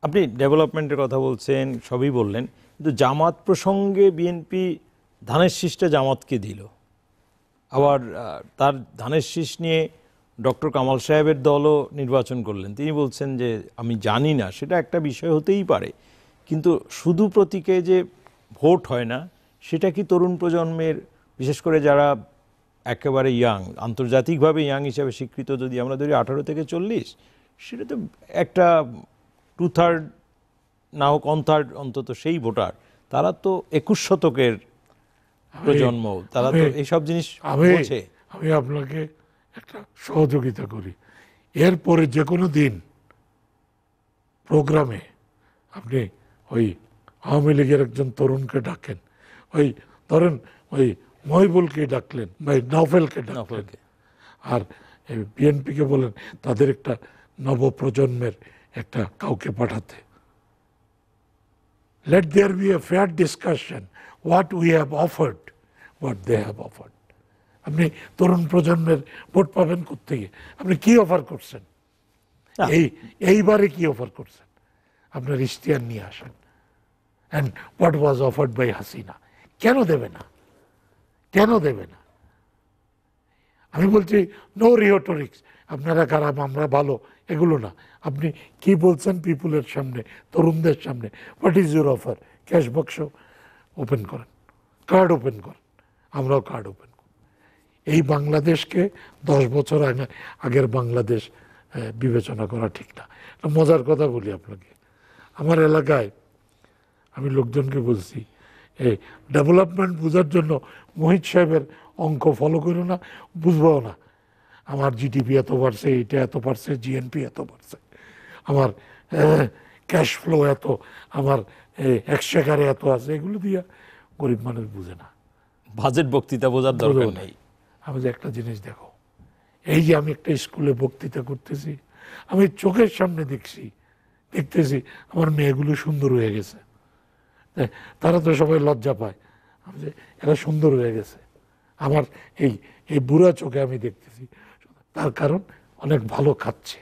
আপনি ডেভেলপমেন্টের কথা বলছেন, সবই বললেন, কিন্তু জামাত প্রসঙ্গে বিএনপি ধানের শীষটা জামাতকে দিল, আবার তার ধানের শীষ নিয়ে ডক্টর কামাল সাহেবের দলও নির্বাচন করলেন। তিনি বলছেন যে আমি জানি না, সেটা একটা বিষয় হতেই পারে, কিন্তু শুধু প্রতীকে যে ভোট হয় না সেটা কি তরুণ প্রজন্মের, বিশেষ করে যারা একেবারে ইয়াং, আন্তর্জাতিকভাবে ইয়াং হিসাবে স্বীকৃত যদি আমরা ধরি আঠারো থেকে চল্লিশ, সেটা তো একটা টু থার্ড না হোক ওয়ান থার্ড অন্তত সেই ভোটার, তারা তো একুশ শতকের প্রজন্ম, তারা তো এইসব জিনিস বলছে। আমি আপনাকে একটা সহযোগিতা করি, এরপরে যে কোনো দিন প্রোগ্রামে আপনি ওই আওয়ামী লীগের একজন তরুণকে ডাকেন, ওই ধরেন ওই মহিবুলকে ডাকলেন, ওই নফেলকে ডাকলেন, আর বিএনপিকে বলেন তাদের একটা নবপ্রজন্মের একটা কাউকে পাঠাতে। Let there be a fair discussion what we have offered, what they have offered. আপনি তরুণ প্রজন্মের ভোট পাবেন কোথেকে? আপনি কি অফার করছেন? এই এইবারে কি অফার করছেন? আপনার ইশতিয়ার নিয়ে আসেন। And what was offered by Hasina? কেন দেবে না? কেন দেবে না? আমি বলছি নো রিওটরিক্স, আপনারা খারাপ আমরা ভালো, এগুলো না। আপনি কি বলছেন পিপুলের সামনে, তরুণদের সামনে? What is your offer? Cash box open করেন, কার্ড ওপেন করেন, আমরাও কার্ড ওপেন করি। এই বাংলাদেশকে দশ বছর আগে আগের বাংলাদেশ বিবেচনা করা ঠিক না। মজার কথা বলি আপনাকে, আমার এলাকায় আমি লোকজনকে বলছি এই ডেভেলপমেন্ট বোঝার জন্য মহিত সাহেবের অঙ্ক ফলো করো না, বুঝবাও না। আমার জিডিপি এত বাড়ছে, এটা এত বাড়ছে, জিএনপি এত বাড়ছে, আমার ক্যাশ ফ্লো এত, আমার একশেখারে এত আছে, এগুলো দিয়ে গরিব মানুষ বুঝে না। বাজেট বক্তৃতা বোঝার দরকার নেই। আমি যে একটা জিনিস দেখো, এই যে আমি একটা স্কুলে বক্তৃতা করতেছি, আমি চোখের সামনে দেখছি দেখতেছি আমার মেয়েগুলো সুন্দর হয়ে গেছে। তারা তো সবাই লজ্জা পায়, আমি যে এরা সুন্দর হয়ে গেছে, আমার এই এই বুড়া চোখে আমি দেখতেছি। তার কারণ অনেক ভালো খাচ্ছে,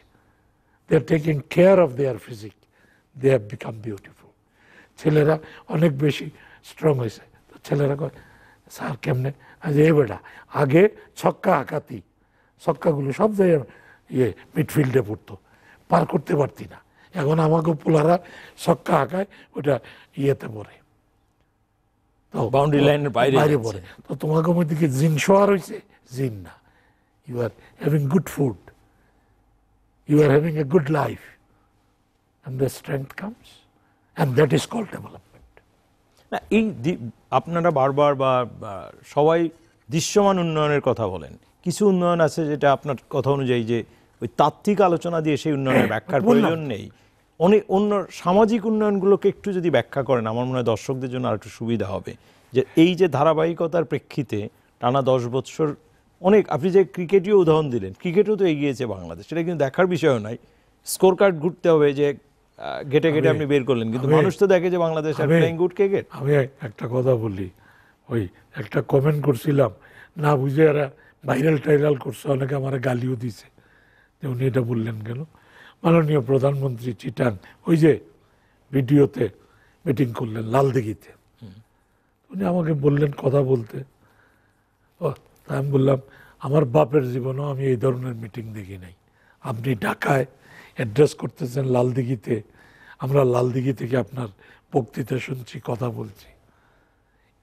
they are taking care of their physique, they have become beautiful. ছেলেরা অনেক বেশি স্ট্রং হয়েছে। তো ছেলেরা কয় স্যার কেমনে? আমি যে এ বেটা আগে ছক্কা আঁকাতি, ছক্কাগুলো সব জায়গায় ইয়ে মিডফিল্ডে পড়তো, পার করতে পারতি না। এখন আমাকে পোলারা ছক্কা আঁকায়, ওটা ইয়েতে পড়ে, বাউন্ডারি লাইনের বাইরে পড়ে। তো তোমাকে মধ্যে কি জিন শোয়ার হয়েছে? জিন না। You are having good food, you are having a good life, and the strength comes, and that is called development. না, এই আপনারা বারবার বা সবাই দৃশ্যমান উন্নয়নের কথা বলেন, কিছু উন্নয়ন আছে যেটা আপনার কথা অনুযায়ী যে ওই তাত্ত্বিক আলোচনা দিয়ে সেই উন্নয়নের ব্যাখ্যার প্রয়োজন নেই। অনেক অন্য সামাজিক উন্নয়নগুলোকে একটু যদি ব্যাখ্যা করেন, আমার মনে হয় দর্শকদের জন্য আর একটু সুবিধা হবে। যে এই যে ধারাবাহিকতার প্রেক্ষিতে টানা দশ বৎসর অনেক, আপনি যে ক্রিকেটীয় উদাহরণ দিলেন, ক্রিকেটও তো এগিয়েছে বাংলাদেশ, সেটা কিন্তু দেখার বিষয়ও নাই। স্কোর কার্ড ঘুরতে হবে, যে ঘেটে ঘেটে আপনি বের করলেন, কিন্তু মানুষ তো দেখে যে Bangladesh are playing good cricket. আমি একটা কথা বলি, ওই একটা কমেন্ট করছিলাম না বুঝে, এরা ভাইরাল টাইরাল করছে, অনেকে আমার গালিও দিছে যে উনি এটা বললেন কেন। মাননীয় প্রধানমন্ত্রী চিটান ওই যে ভিডিওতে মিটিং করলেন লালদিঘিতে, উনি আমাকে বললেন কথা বলতে। ও আমি বললাম আমার বাপের জীবনেও আমি এই ধরনের মিটিং দেখি নাই। আপনি ঢাকায় অ্যাড্রেস করতেছেন লালদিঘিতে, আমরা লালদিঘি থেকে আপনার বক্তৃতা শুনছি, কথা বলছি।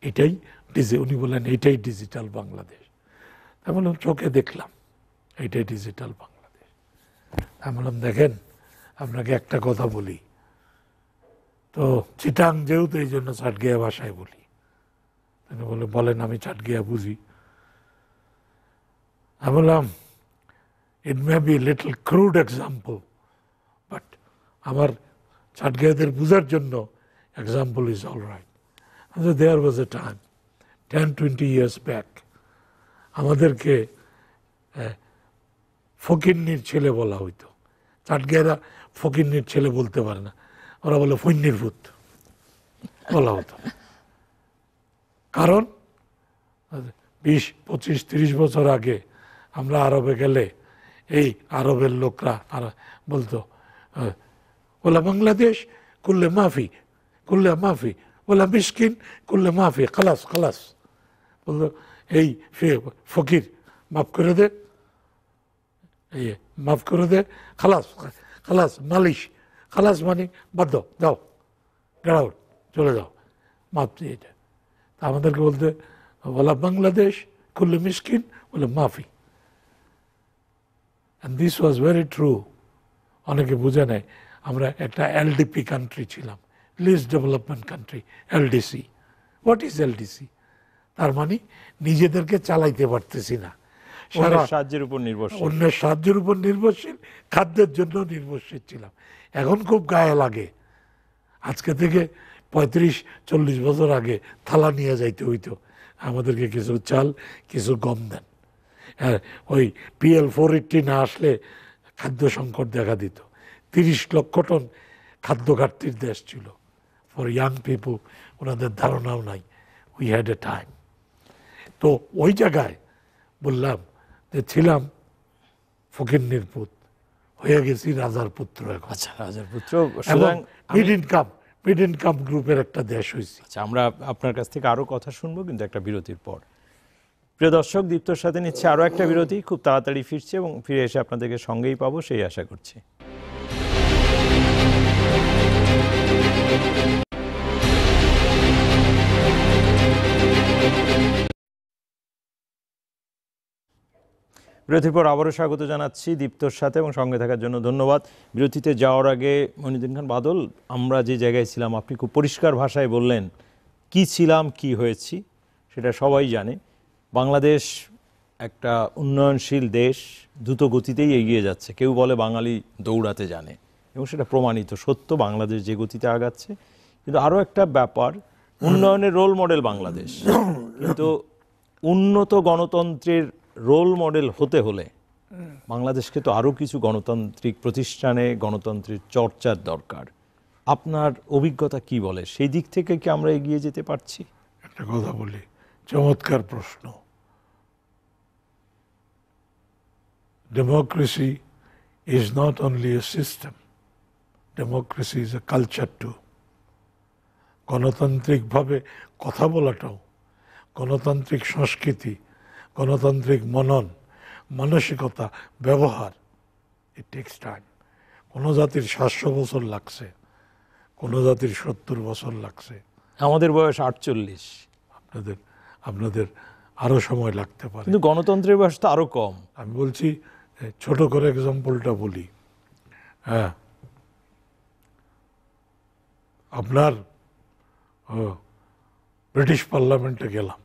এটাই ডিজি উনি বললেন এটাই ডিজিটাল বাংলাদেশ। আমি বললাম চোখে দেখলাম এটাই ডিজিটাল বাংলাদেশ। আমি বললাম দেখেন আপনাকে একটা কথা বলি, তো চিটাং যেহেতু এই জন্য চাটগিয়া ভাষায় বলি, তিনি বলে বলেন আমি চাটগিয়া বুঝি। আমি বললাম it may be little crude example, but আমার চাটগিয়াদের বুঝার জন্য example is all right. There was a time ten twenty years back আমাদেরকে ফকিন্নির ছেলে বলা হইতো। চাটগেরা ফকিন্নির ছেলে বলতে পারে না, ওরা বলে ফন্নির ভূত বলা হতো। কারণ বিশ পঁচিশ তিরিশ বছর আগে আমরা আরবে গেলে এই আরবের লোকরা আর বলতো ওলা বাংলাদেশ কুল্লে মাফি কুল্লে মাফি, ওলা মিসকিন কুল্লে মাফি, খালাস খালাস বলতো। এই ফকির মাফ করে দে, এই মাফ করে দে, খালাস খালাস নালিশ, খালাস মানে বাদ দাও, যাও গেট চলে যাও, মাফ দিয়ে এটা। আমাদেরকে বলতে বলা বাংলাদেশ কুল্লু মিসকিন বলে মাফি। And this was very true. অনেকে বুঝে নেয় আমরা একটা এলডিপি কান্ট্রি ছিলাম, least development country, LDC. What is LDC? তার মানে নিজেদেরকে চালাইতে পারতেছি না, সাহায্যের উপর নির্ভরশীল, অন্যের সাহায্যের উপর নির্ভরশীল, খাদ্যের জন্য নির্ভরশীল ছিলাম। এখন খুব গায়ে লাগে, আজকে থেকে পঁয়ত্রিশ চল্লিশ বছর আগে থালা নিয়ে যাইতে হইতো, আমাদেরকে কিছু চাল কিছু গম দেন, আর ওই পিএল ফোর এইটটি না আসলে খাদ্য সংকট দেখা দিত। তিরিশ লক্ষ টন খাদ্য ঘাটতির দেশ ছিল। ফর ইয়াং পিপল ওনাদের ধারণাও নাই, উই হ্যাড এ টাইম। তো ওই জায়গায় বললাম যে ছিলাম ফকিন্নির পুত, হয়ে গেছি রাজার পুত্র। আচ্ছা, রাজার পুত্র, মিড ইনকাম মিড ইনকাম গ্রুপের একটা দেশ হয়েছি। আচ্ছা, আমরা আপনার কাছ থেকে আরও কথা শুনবো, কিন্তু একটা বিরতির পর। প্রিয় দর্শক, দীপ্তর সাথে নিচ্ছে আরও একটা বিরতি, খুব তাড়াতাড়ি ফিরছে এবং ফিরে এসে আপনাদেরকে সঙ্গেই পাবো সেই আশা করছি। বিরতির পর আবারও স্বাগত জানাচ্ছি দীপ্তর সাথে, এবং সঙ্গে থাকার জন্য ধন্যবাদ। বিরতিতে যাওয়ার আগে মনিউদ্দিন খান বাদল, আমরা যে জায়গায় ছিলাম আপনি খুব পরিষ্কার ভাষায় বললেন কি ছিলাম কি হয়েছি সেটা সবাই জানে। বাংলাদেশ একটা উন্নয়নশীল দেশ, দ্রুত গতিতেই এগিয়ে যাচ্ছে। কেউ বলে বাঙালি দৌড়াতে জানে, এবং সেটা প্রমাণিত সত্য, বাংলাদেশ যে গতিতে আগাচ্ছে। কিন্তু আরও একটা ব্যাপার, উন্নয়নের রোল মডেল বাংলাদেশ, কিন্তু উন্নত গণতন্ত্রের রোল মডেল হতে হলে বাংলাদেশকে তো আরও কিছু গণতান্ত্রিক প্রতিষ্ঠানে গণতন্ত্রের চর্চার দরকার। আপনার অভিজ্ঞতা কি বলে, সেই দিক থেকে কি আমরা এগিয়ে যেতে পারছি? একটা কথা বলি, চমৎকার প্রশ্ন। Democracy is not only a system, democracy is a culture too. গণতান্ত্রিকভাবে কথা বলাটাও, গণতান্ত্রিক সংস্কৃতি, গণতান্ত্রিক মনন মানসিকতা, ব্যবহার, ইট টেক্স টাইম। কোনো জাতির সাতশো বছর লাগছে, কোনো জাতির সত্তর বছর লাগছে, আমাদের বয়স আটচল্লিশ, আপনাদের আপনাদের আরও সময় লাগতে পারে, কিন্তু গণতন্ত্রের বয়স তো আরও কম। আমি বলছি, ছোট করে এক্সাম্পলটা বলি। হ্যাঁ, আপনার ব্রিটিশ পার্লামেন্টে গেলাম,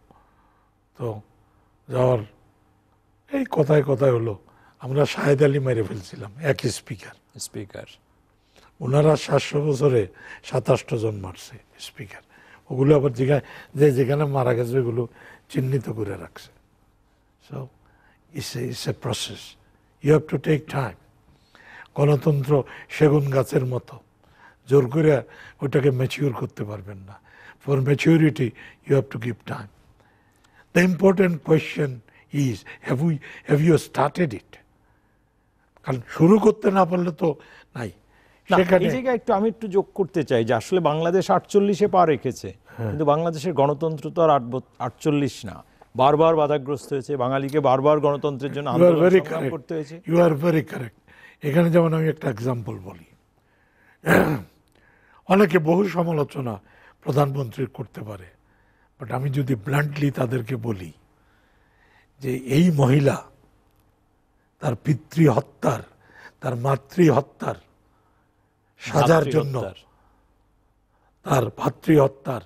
তো যাওয়ার এই কথায় কথায় হলো আমরা শাহেদ আলী মেরে ফেলছিলাম, এক স্পিকার স্পিকার ওনারা সাতশো বছরে সাতাশটা জন মারছে স্পিকার। ওগুলো আবার যেখানে যে যেখানে মারা গেছে ওগুলো চিহ্নিত করে রাখছে। So it's it's a process, you have to take time. গণতন্ত্র সেগুন গাছের মতো, জোর করে ওটাকে ম্যাচিওর করতে পারবেন না। For maturity you have to give time. The important question is, have we, have you started it? কারণ শুরু করতে না পারলে তো নাই। এই জায়গায় একটু আমি একটু যোগ করতে চাই যে আসলে বাংলাদেশ আটচল্লিশে পা রেখেছে, কিন্তু বাংলাদেশের গণতন্ত্র তো আর আটচল্লিশ না, বারবার বাধাগ্রস্ত হয়েছে, বাঙালিকে বারবার গণতন্ত্রের জন্য আন্দোলন করতে হয়েছে। You are very correct. এখানে যেমন আমি একটা এক্সাম্পল বলি, অনেকে বহু সমালোচনা প্রধানমন্ত্রীর করতে পারে, বাট আমি যদি ব্ল্যান্টলি তাদেরকে বলি যে এই মহিলা তার পিতৃ হত্যার, তার মাতৃ হত্যার সাজার জন্য, তার ভাতৃ হত্যার,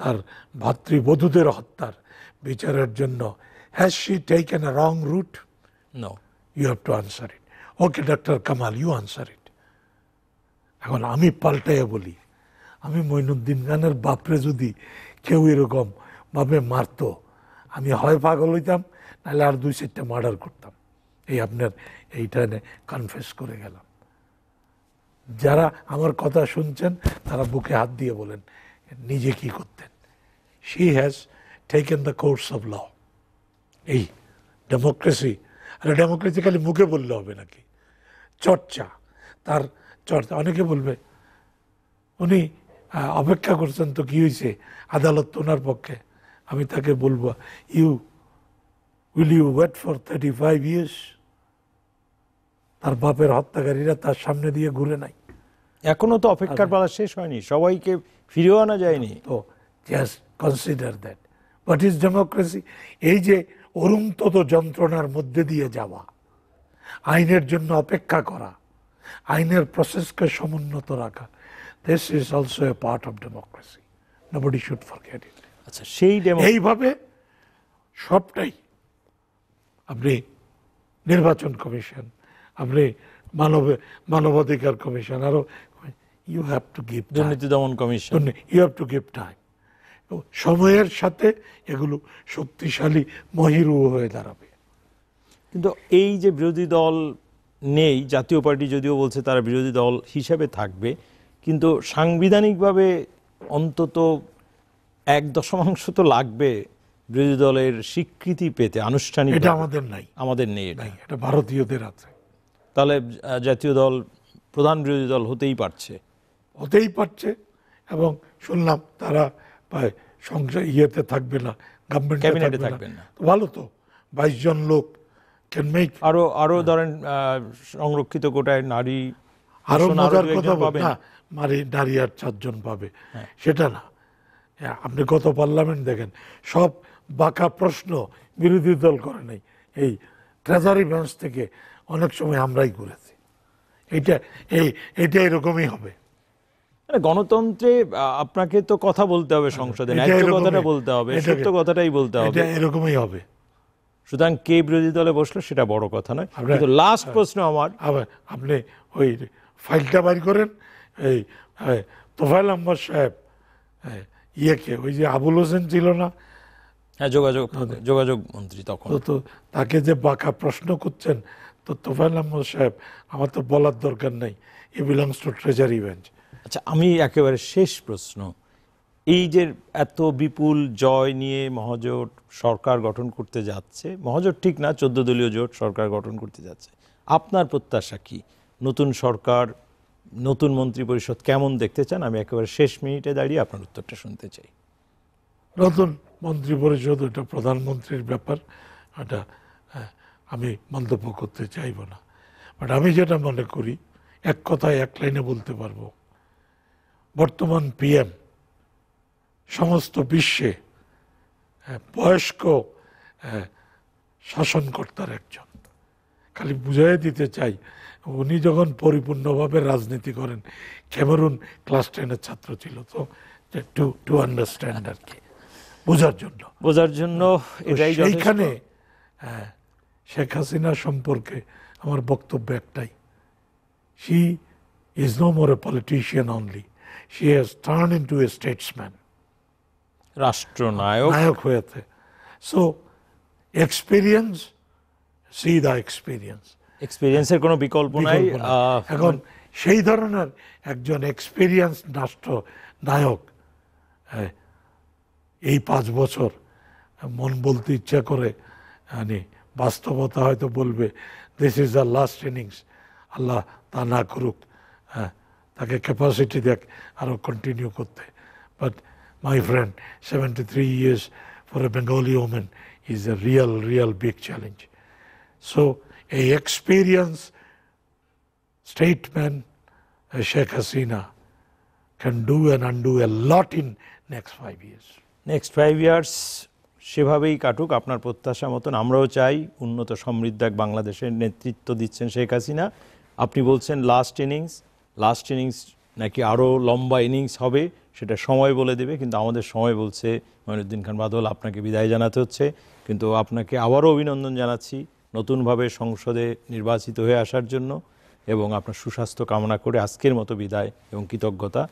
তার ভাতৃবধূদের হত্যার বিচারের জন্য, has she taken a wrong route? No, you have to answer it. Okay doctor Kamal, you answer it. এখন আমি পাল্টাইয়া বলি, আমি মঈনুদ্দিন খানের বাপরে যদি কেউ এরকম ভাবে মারত, আমি হয় পাগল হইতাম, নাহলে আর দুই চারটা মার্ডার করতাম। এই আপনার এইটা কনফেস করে গেলাম। যারা আমার কথা শুনছেন তারা বুকে হাত দিয়ে বলেন নিজে কি করতেন। She has taken the course of law. এই ডেমোক্রেসি, আর ডেমোক্রেসি খালি মুখে বললে হবে নাকি? চর্চা, তার চর্চা। অনেকে বলবে উনি অপেক্ষা করছেন তো কি হয়েছে, আদালত তো ওনার পক্ষে। আমি তাকে বলবো, you will you wait for thirty five years? তার বাপের হত্যাকারীরা তার সামনে দিয়ে ঘুরে নাই, এখনো তো অপেক্ষার পালা শেষ হয়নি, সবাইকে ফিরেও আনা যায়নি। তো just consider that what is democracy. এই যে অরুণতত যন্ত্রণার মধ্যে দিয়ে যাওয়া, আইনের জন্য অপেক্ষা করা, আইনের প্রসেসকে সমুন্নত রাখা, this is also a part of democracy, nobody should forget it. আচ্ছা, সেই এইভাবে সবটাই আপনি নির্বাচন কমিশন, আপনি মানব মানবাধিকার কমিশন, আরও ইউ হ্যাভ টু গিভ দুর্নীতি দমন কমিশন, you have to give time. সময়ের সাথে এগুলো শক্তিশালী মহিরু হয়ে দাঁড়াবে। কিন্তু এই যে বিরোধী দল নেই, জাতীয় পার্টি যদিও বলছে তারা বিরোধী দল হিসেবে থাকবে, কিন্তু সাংবিধানিকভাবে অন্তত এক দশমাংশ তো লাগবে বিরোধী দলের স্বীকৃতি পেতে আনুষ্ঠানিক। এটা আমাদের নাই, আমাদের নেই, এটা এটা ভারতীয়দের আছে। তাহলে জাতীয় দল প্রধান বিরোধী দল হতেই পারছে, হতেই পারছে। এবং শুনলাম তারা সংসদ ইয়েতে থাকবে না, গভর্নমেন্টে থাকবে না। ভালো, তো বাইশ জন লোক ক্যান মেক। আরো আরো ধরেন সংরক্ষিত কোটায় নারী আরো মজার কথা পাবে না, মানে নারী আর চারজন পাবে, সেটা না। আপনি গত পার্লামেন্ট দেখেন, সব বাঁকা প্রশ্ন বিরোধী দল করে নাই, এই ট্রেজারি ব্রাঞ্চ থেকে অনেক সময় আমরাই করেছি। এটা এই এটা এরকমই হবে। গণতন্ত্রে আপনাকে তো কথা বলতে হবে, সংসদে কথাটা বলতে হবে, সত্য কথাটাই বলতে হবে, এরকমই হবে। সুতরাং কে বিরোধী দলে বসলো সেটা বড় কথা নয়। কিন্তু লাস্ট প্রশ্ন আমার, আপনি ওই ফাইলটা বাইর করেন, এই তোফাইল আহমদ সাহেব ইয়েকে, ওই যে আবুল হোসেন ছিল না, হ্যাঁ যোগাযোগ যোগাযোগ মন্ত্রী, তখন তো তাকে যে বাঁকা প্রশ্ন করছেন, তো তোফাইল আহমদ সাহেব আমার তো বলার দরকার নেই, he belongs to treasury bench. আচ্ছা, আমি একেবারে শেষ প্রশ্ন, এই যে এত বিপুল জয় নিয়ে মহাজোট সরকার গঠন করতে যাচ্ছে, মহাজোট ঠিক না, চোদ্দ দলীয় জোট সরকার গঠন করতে যাচ্ছে, আপনার প্রত্যাশা কি? নতুন সরকার, নতুন মন্ত্রী পরিষদ কেমন দেখতে চান? আমি একেবারে শেষ মিনিটে দাঁড়িয়ে আপনার উত্তরটা শুনতে চাই। নতুন মন্ত্রী পরিষদ এটা প্রধানমন্ত্রীর ব্যাপার, এটা আমি মন্তব্য করতে চাইব না। বাট আমি যেটা মনে করি, এক কথায় এক লাইনে বলতে পারবো, বর্তমান পিএম সমস্ত বিশ্বে বয়স্ক শাসনকর্তার একজন। খালি বুঝাই দিতে চাই, উনি যখন পরিপূর্ণভাবে রাজনীতি করেন, ক্যামেরুন ক্লাস টেনের ছাত্র ছিল, তো টু টু আন্ডারস্ট্যান্ড আর কি, বোঝার জন্য বোঝার জন্য এইখানে শেখ হাসিনা সম্পর্কে আমার বক্তব্য একটাই, she is no more a politician only, she has turned into a statesman, rashtranayak nayak hoyate. So experience, see the experience, experience er kono bikolpo nai. Ekhon sei dhoroner ekjon experienced rashtranayak ei পাঁচ বছর মন বলতে ইচ্ছা করে, মানে বাস্তবতা হয়তো বলবে this is the last innings, Allah ta na koruk, তাকে ক্যাপাসিটি দেখ আরও কন্টিনিউ করতে। But my friend, seventy three years for a Bengali women is a real real big challenge. So এই experience statesman Sheikh Hasina can do and undo a lot in next five years. Next five years সেভাবেই কাটুক আপনার প্রত্যাশা মতন। আমরাও চাই উন্নত সমৃদ্ধ এক বাংলাদেশের নেতৃত্ব দিচ্ছেন শেখ হাসিনা। আপনি বলছেন লাস্ট ইনিংস, লাস্ট ইনিংস নাকি আরও লম্বা ইনিংস হবে সেটা সময় বলে দেবে, কিন্তু আমাদের সময় বলছে। মঈনুদ্দিন খান বাদল, আপনাকে বিদায় জানাতে হচ্ছে, কিন্তু আপনাকে আবারও অভিনন্দন জানাচ্ছি নতুনভাবে সংসদে নির্বাচিত হয়ে আসার জন্য, এবং আপনার সুস্বাস্থ্য কামনা করে আজকের মতো বিদায় এবং কৃতজ্ঞতা,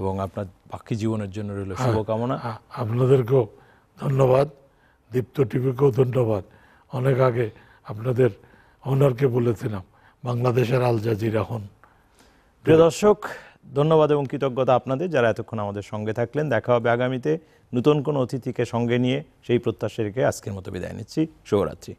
এবং আপনার বাকি জীবনের জন্য রইল শুভকামনা। আপনাদেরকেও ধন্যবাদ, দীপ্ত টিভিকেও ধন্যবাদ। অনেক আগে আপনাদের অনারকে বলেছিলাম বাংলাদেশের আল জাজিরা হন। প্রিয় দর্শক, ধন্যবাদ এবং কৃতজ্ঞতা আপনাদের যারা এতক্ষণ আমাদের সঙ্গে থাকলেন। দেখা হবে আগামীতে নতুন কোনো অতিথিকে সঙ্গে নিয়ে, সেই প্রত্যাশা রেখে আজকের মতো বিদায় নিচ্ছি। শুভরাত্রি।